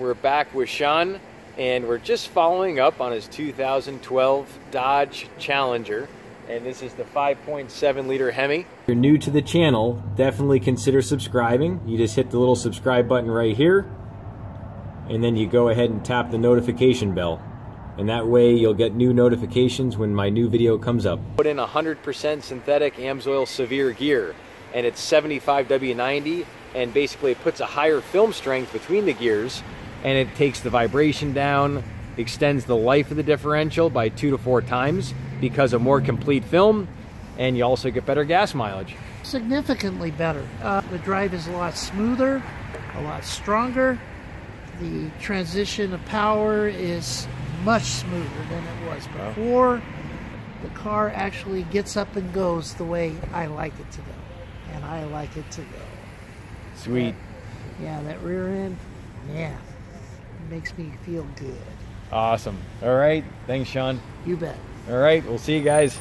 We're back with Sean, and we're just following up on his 2012 Dodge Challenger, and this is the 5.7 liter Hemi. If you're new to the channel, definitely consider subscribing. You just hit the little subscribe button right here, and then you go ahead and tap the notification bell, and that way you'll get new notifications when my new video comes up. Put in 100% synthetic Amsoil Severe Gear, and it's 75W90, and basically it puts a higher film strength between the gears, and it takes the vibration down, extends the life of the differential by 2 to 4 times because of more complete film, and you also get better gas mileage. Significantly better. The drive is a lot smoother, a lot stronger. The transition of power is much smoother than it was before. The car actually gets up and goes the way I like it to go. And I like it to go. Sweet. Yeah, that rear end, yeah, it makes me feel good. Awesome. All right. Thanks, Sean. You bet. All right. We'll see you guys.